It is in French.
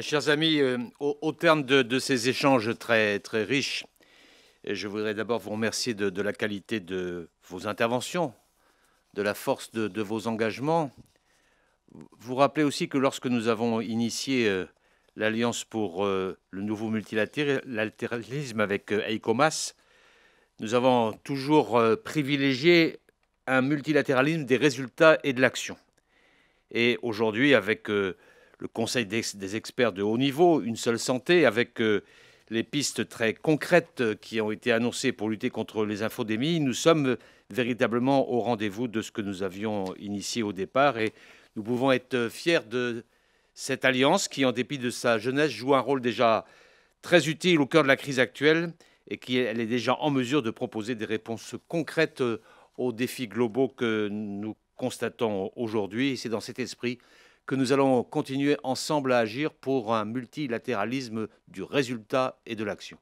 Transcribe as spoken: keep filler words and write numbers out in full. Chers amis, euh, au, au terme de, de ces échanges très, très riches, et je voudrais d'abord vous remercier de, de la qualité de vos interventions, de la force de, de vos engagements. Vous rappelez aussi que lorsque nous avons initié euh, l'Alliance pour euh, le nouveau multilatéralisme avec euh, Aico Mas, nous avons toujours euh, privilégié un multilatéralisme des résultats et de l'action. Et aujourd'hui, avec euh, le Conseil des, des experts de haut niveau, une seule santé, avec euh, les pistes très concrètes qui ont été annoncées pour lutter contre les infodémies, nous sommes véritablement au rendez-vous de ce que nous avions initié au départ. Et nous pouvons être fiers de cette alliance qui, en dépit de sa jeunesse, joue un rôle déjà très utile au cœur de la crise actuelle et qui elle est déjà en mesure de proposer des réponses concrètes aux défis globaux que nous constatons aujourd'hui. C'est dans cet esprit que nous allons continuer ensemble à agir pour un multilatéralisme du résultat et de l'action.